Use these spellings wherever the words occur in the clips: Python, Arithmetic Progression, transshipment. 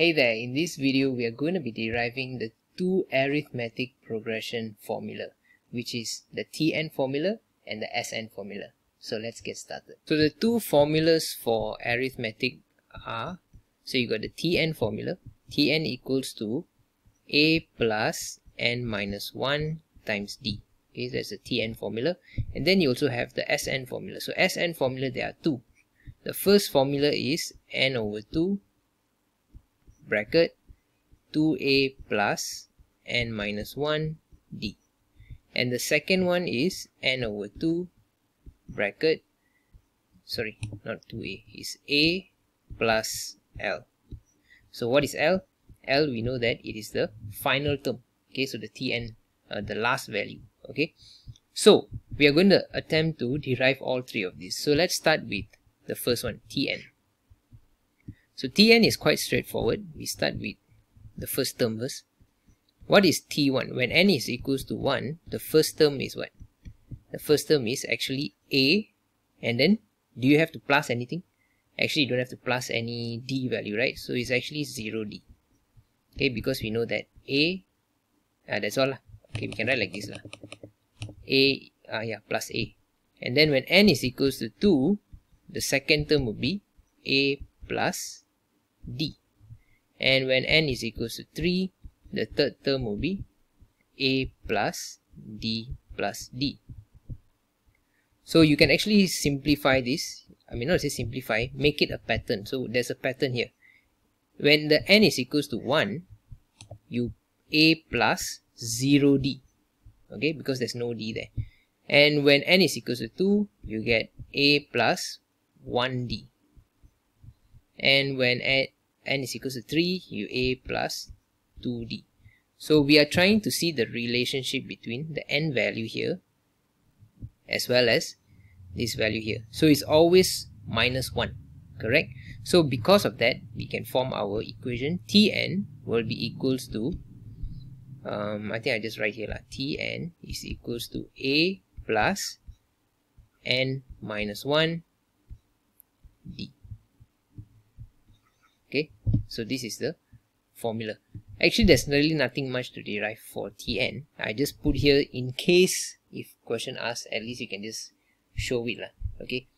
Hey there, in this video we are going to be deriving the two arithmetic progression formula, which is the Tn formula and the Sn formula. So let's get started. So the two formulas for arithmetic are, so you got the Tn formula. Tn equals to a plus n minus 1 times d. Okay, that's the Tn formula. And then you also have the Sn formula. So Sn formula, there are two. The first formula is n over 2 bracket 2a plus n minus 1 d, and the second one is n over 2 bracket, sorry, not 2a, is a plus l. So what is l? L, we know that it is the final term, okay, so the Tn, the last value, okay. So we are going to attempt to derive all three of these. So let's start with the first one, Tn. So Tn is quite straightforward. We start with the first term first. What is T1? When n is equals to 1, the first term is what? The first term is actually a, and then do you have to plus anything? Actually, you don't have to plus any d value, right? So it's actually 0d. Okay, because we know that a, that's all lah. Okay, we can write like this lah. A, plus a. And then when n is equals to 2, the second term would be a plus d, and when n is equals to 3, the third term will be a plus d. So you can actually simplify this, make it a pattern. So there's a pattern here. When the n is equals to 1, you a plus 0d, okay, because there's no d there. And when n is equals to 2, you get a plus 1d. And when n is equals to 3, you a plus 2d. So we are trying to see the relationship between the n value here as well as this value here. So it's always minus 1, correct? So because of that, we can form our equation. Tn will be equals to, I think I just write here lah. Tn is equals to a plus n minus 1 d. Okay, so this is the formula. Actually, there's really nothing much to derive for Tn. I just put here in case if question asks, at least you can just show it lah. Okay,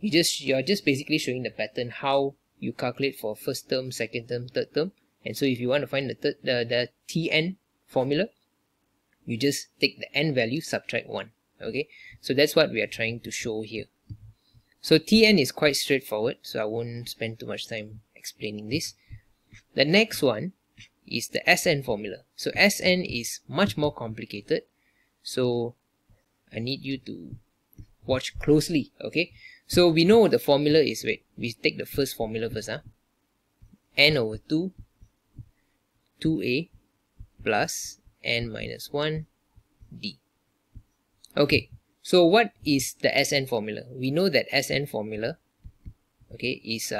you're just basically showing the pattern how you calculate for first term, second term, third term. And so if you want to find the Tn formula, you just take the n value, subtract 1. Okay, so that's what we are trying to show here. So Tn is quite straightforward, so I won't spend too much time explaining this. The next one is the Sn formula. So Sn is much more complicated, so I need you to watch closely, okay? So we know the formula is, wait, we take the first formula first, n over 2, 2a plus n minus 1 d. Okay, so what is the Sn formula? We know that Sn formula, okay, is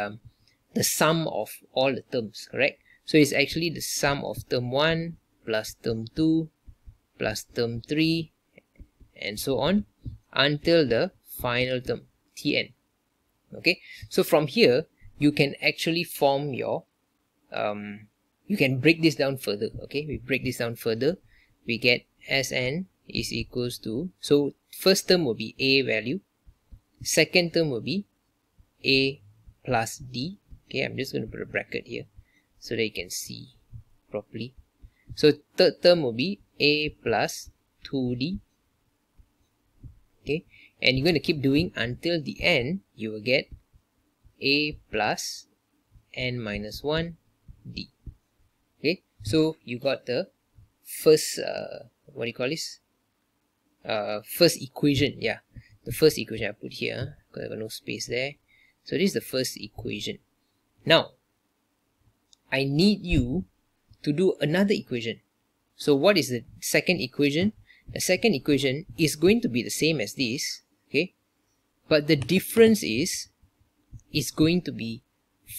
the sum of all the terms, correct? So it's actually the sum of term 1 plus term 2 plus term 3 and so on until the final term, Tn. Okay, so from here you can actually form your, you can break this down further, okay? We break this down further, we get Sn is equals to, so first term will be a value, second term will be a plus d. Okay, I'm just going to put a bracket here so that you can see properly. So third term will be a plus 2d. Okay, and you're going to keep doing until the end, you will get a plus n minus 1 d. Okay, so you got the first, what do you call this? First equation, yeah. The first equation I put here because I got no space there. So this is the first equation. Now, I need you to do another equation. So what is the second equation? The second equation is going to be the same as this, okay? But the difference is, it's going to be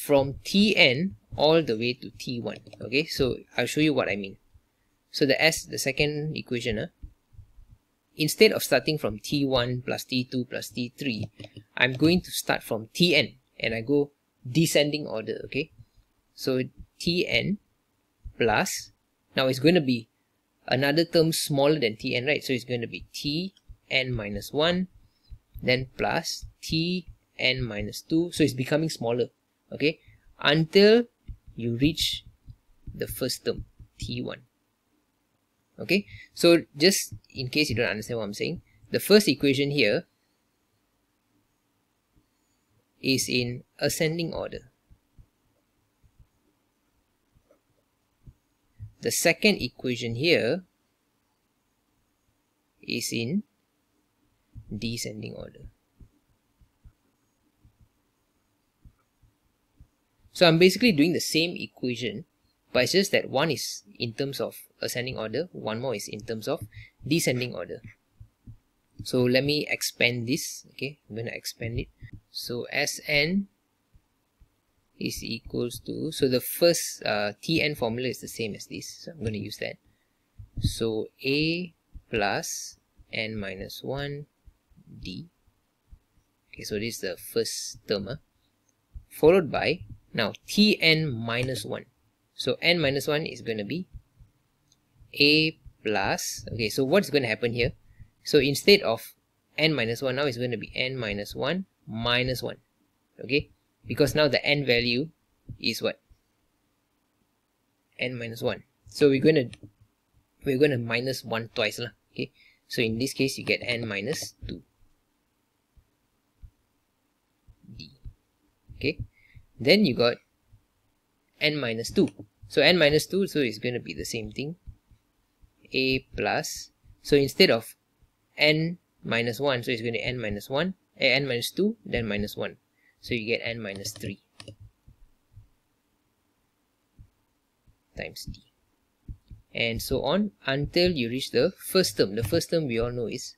from Tn all the way to T1, okay? So I'll show you what I mean. So the second equation, instead of starting from T1 plus T2 plus T3, I'm going to start from Tn and I go descending order, okay? So Tn plus, now it's going to be another term smaller than Tn, right? So it's going to be Tn minus 1, then plus Tn minus 2. So it's becoming smaller, okay? Until you reach the first term, T1. Okay, so just in case you don't understand what I'm saying, the first equation here is in ascending order. The second equation here is in descending order. So I'm basically doing the same equation, but it's just that one is in terms of ascending order, one more is in terms of descending order. So let me expand this, okay, I'm going to expand it. So Sn is equals to, so the first Tn formula is the same as this, so I'm going to use that. So A plus n minus 1 d, okay, so this is the first term, followed by, now Tn minus 1. So n minus 1 is going to be a plus, okay, so what's going to happen here? So instead of n minus 1, now it's going to be n minus 1 minus 1, okay? Because now the n value is what? n minus 1. So we're going to minus 1 twice, okay? So in this case, you get n minus 2 d, okay? Then you got n minus 2. So n minus 2, so it's going to be the same thing, a plus, so instead of n minus 1, so it's going to n minus 1, n minus 2, then minus 1. So you get n minus 3 times d. And so on until you reach the first term. The first term we all know is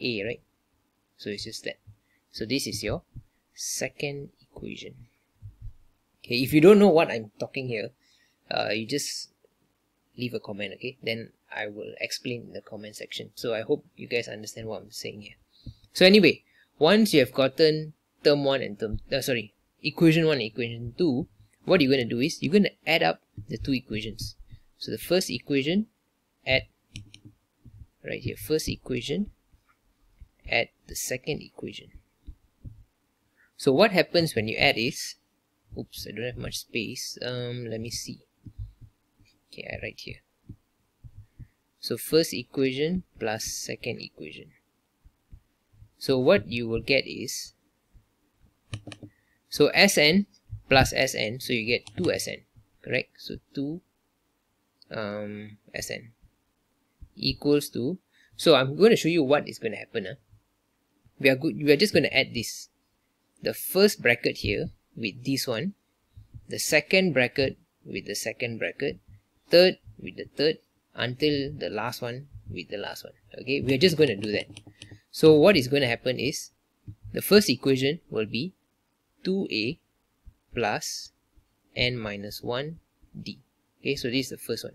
a, right? So it's just that. So this is your second equation. Okay, if you don't know what I'm talking here, you just leave a comment, okay? Then I will explain in the comment section. So I hope you guys understand what I'm saying here. So anyway, once you have gotten term 1 and equation 1 and equation 2, what you're going to do is, you're going to add up the two equations. So the first equation, add right here, first equation, add the second equation. So what happens when you add is, oops, I don't have much space. Let me see. Okay, I write here. So first equation plus second equation. So what you will get is, so Sn plus Sn, so you get 2Sn, correct? So 2 Sn equals to, so I'm going to show you what is going to happen. We are just going to add this, the first bracket here with this one, the second bracket with the second bracket, third with the third, until the last one with the last one, okay? We are just going to do that. So what is going to happen is, the first equation will be 2a plus n minus 1 d, okay? So this is the first one,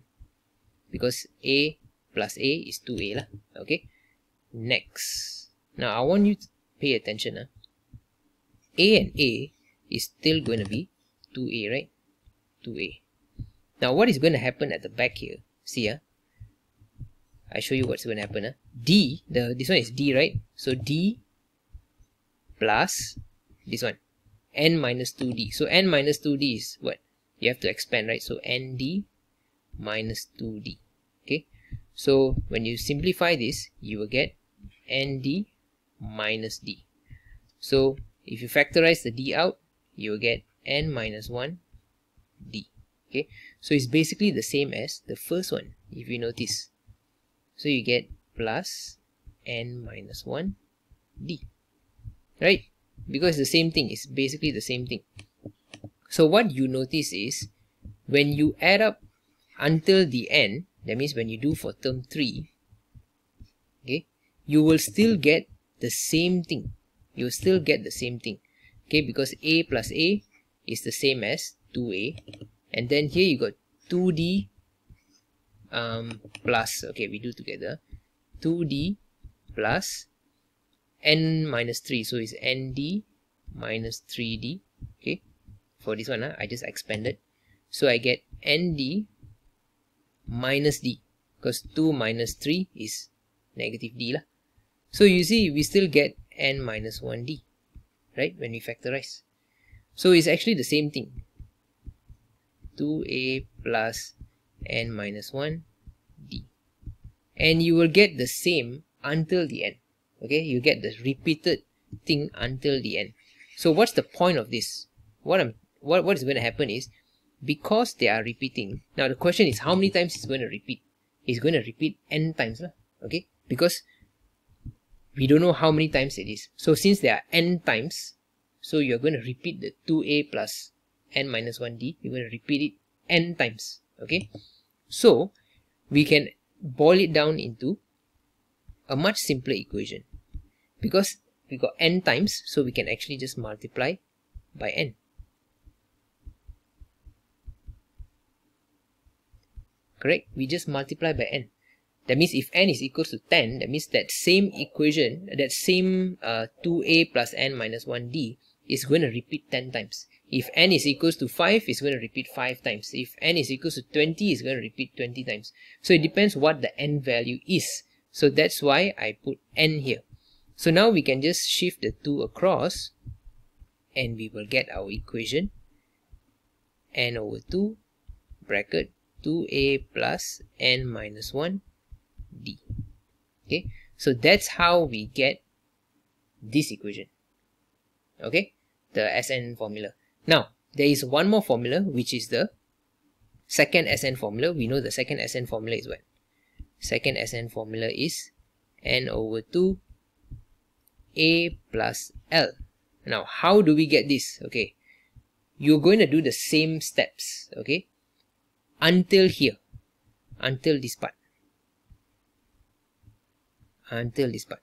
because a plus a is 2a lah, okay? Next, now I want you to pay attention, a and a is still going to be 2a, right? 2a. Now what is going to happen at the back here? See, I show you what's going to happen. D, this one is d, right? So d plus this one, n minus 2d. So n minus 2d is what? You have to expand, right? So nd minus 2d, okay? So when you simplify this, you will get nd minus d. So if you factorize the d out, you will get n minus 1 d, okay? So it's basically the same as the first one, if you notice. So you get plus n minus 1 d, right? Because the same thing, it's basically the same thing. So what you notice is, when you add up until the n, that means when you do for term 3, okay, you will still get the same thing. You will still get the same thing. Okay, because a plus a is the same as 2a, and then here you got 2d plus, okay, we do together, 2d plus n minus 3, so it's nd minus 3d, okay? For this one, I just expanded. So I get ND minus D, because 2 minus 3 is negative D lah. So you see we still get N minus 1D, right, when we factorize. So it's actually the same thing, 2A plus N minus 1D. And you will get the same until the end. Okay, you get the repeated thing until the end. So what's the point of this? What is going to happen is, because they are repeating, now the question is how many times it's going to repeat? It's going to repeat N times lah, okay? Because we don't know how many times it is. So since there are N times, so you're going to repeat the 2A plus N minus 1D, you're going to repeat it N times, okay? So we can boil it down into a much simpler equation, because we got N times, so we can actually just multiply by N. Correct? We just multiply by N. That means if N is equals to 10, that means that same equation, that same 2A plus N minus 1D is going to repeat 10 times. If N is equals to 5, it's going to repeat 5 times. If N is equals to 20, it's going to repeat 20 times. So it depends what the N value is. So that's why I put N here. So now we can just shift the 2 across and we will get our equation N over 2 bracket 2A plus N minus 1D. Okay, so that's how we get this equation. Okay, the SN formula. Now, there is one more formula, which is the second SN formula. We know the second SN formula is what? Second SN formula is N over 2 A plus L. Now, how do we get this? Okay, you're going to do the same steps, okay, until here, until this part, until this part.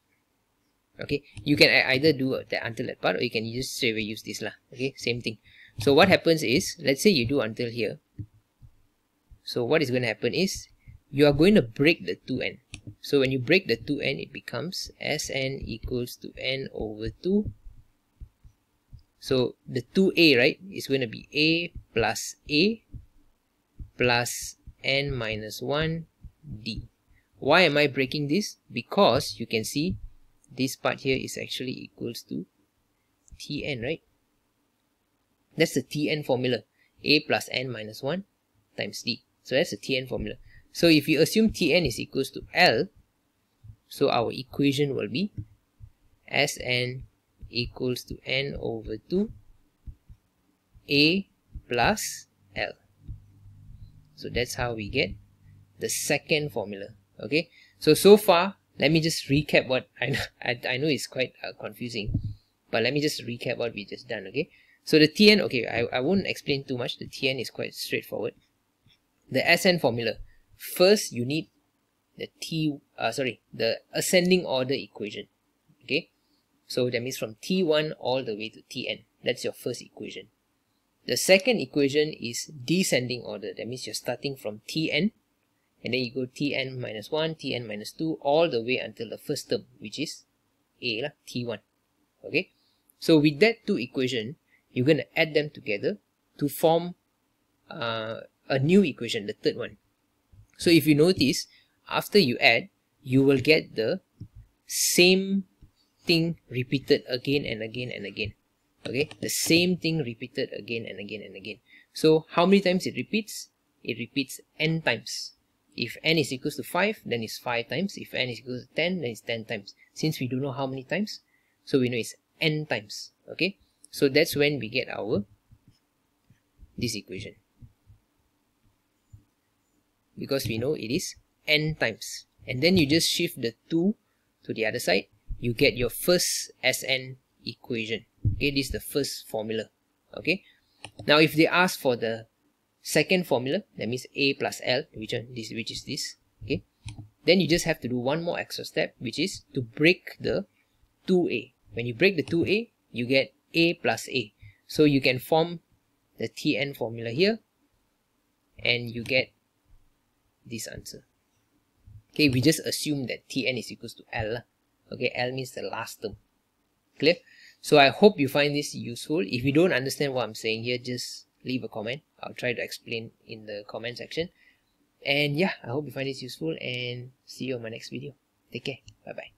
Okay, you can either do that until that part, or you can just straight away use this lah. Okay, same thing. So what happens is, let's say you do until here. So what is going to happen is, you are going to break the 2n. So when you break the 2n, it becomes Sn equals to N over 2. So the 2a, right, is going to be a plus N minus 1d. Why am I breaking this? Because you can see this part here is actually equals to Tn, right? That's the Tn formula, a plus N minus 1 times d. So that's the Tn formula. So if you assume Tn is equals to L, so our equation will be Sn equals to N over 2 a plus L. So that's how we get the second formula. Okay, so far, let me just recap what I know is quite confusing, but let me just recap what we just done. Okay, so the Tn, okay, I won't explain too much. The Tn is quite straightforward. The Sn formula, first you need the the ascending order equation. Okay, so that means from T1 all the way to Tn. That's your first equation. The second equation is descending order. That means you're starting from Tn, and then you go Tn minus 1, Tn minus 2, all the way until the first term, which is a lah, T1. Okay, so with that two equation, you're going to add them together to form a new equation, the third one. So if you notice, after you add, you will get the same thing repeated again and again and again. Okay, the same thing repeated again and again and again. So how many times it repeats? It repeats N times. If N is equals to 5, then it's 5 times. If N is equals to 10, then it's 10 times. Since we don't know how many times, so we know it's N times. Okay, so that's when we get our this equation, because we know it is N times. And then you just shift the 2 to the other side, you get your first SN equation. Okay, this is the first formula. Okay, now if they ask for the second formula, that means a plus L, which is this. Okay, then you just have to do one more extra step, which is to break the 2a. When you break the 2a, you get a plus a. So you can form the Tn formula here, and you get this answer. Okay, we just assume that Tn is equals to L. Okay, L means the last term. Clear? So I hope you find this useful. If you don't understand what I'm saying here, just leave a comment. I'll try to explain in the comment section. And yeah, I hope you find this useful, and see you on my next video. Take care. Bye bye.